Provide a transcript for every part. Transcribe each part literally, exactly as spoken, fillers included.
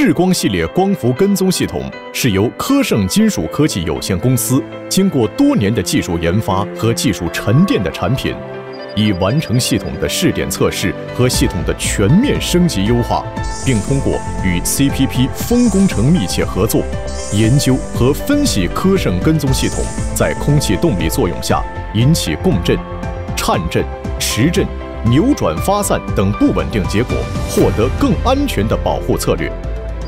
智光系列光伏跟踪系统是由科盛金属科技有限公司经过多年的技术研发和技术沉淀的产品，已完成系统的试点测试和系统的全面升级优化，并通过与 C P P 风工程密切合作，研究和分析科盛跟踪系统在空气动力作用下引起共振、颤振、迟振、扭转发散等不稳定结果，获得更安全的保护策略。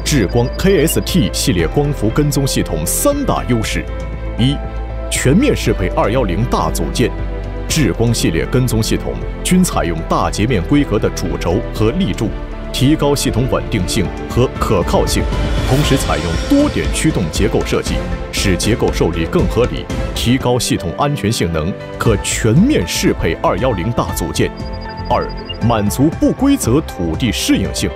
智光 K S T 系列光伏跟踪系统三大优势：一、全面适配二一零大组件。智光系列跟踪系统均采用大截面规格的主轴和立柱，提高系统稳定性和可靠性，同时采用多点驱动结构设计，使结构受力更合理，提高系统安全性能，可全面适配二一零大组件。二、满足不规则土地适应性。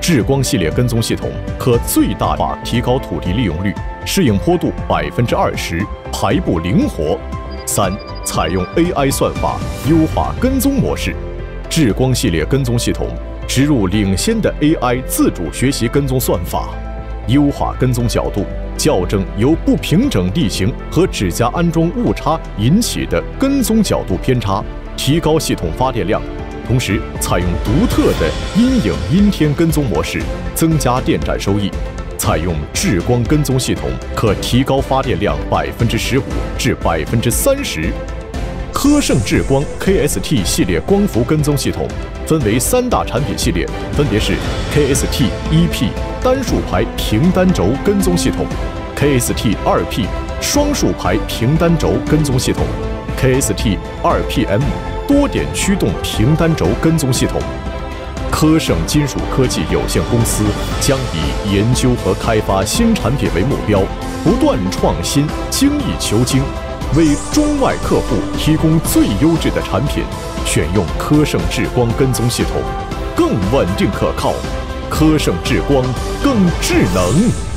智光系列跟踪系统可最大化提高土地利用率，适应坡度 百分之二十， 排布灵活。三、采用 A I 算法优化跟踪模式。智光系列跟踪系统植入领先的 A I 自主学习跟踪算法，优化跟踪角度，校正由不平整地形和指甲安装误差引起的跟踪角度偏差，提高系统发电量。同时采用独特的阴影阴天跟踪模式，增加电展收益。采用智光跟踪系统可提高发电量 百分之十五 至 百分之三十。科盛智光 K S T 系列光伏跟踪系统分为三大产品系列，分别是 K S T 一 P 单数排平单轴跟踪系统、K S T 二 P 双数排平单轴跟踪系统、K S T 二 P M 多点驱动平单轴跟踪系统。科盛金属科技有限公司将以研究和开发新产品为目标，不断创新，精益求精，为中外客户提供最优质的产品。选用科盛智光跟踪系统，更稳定可靠；科盛智光，更智能。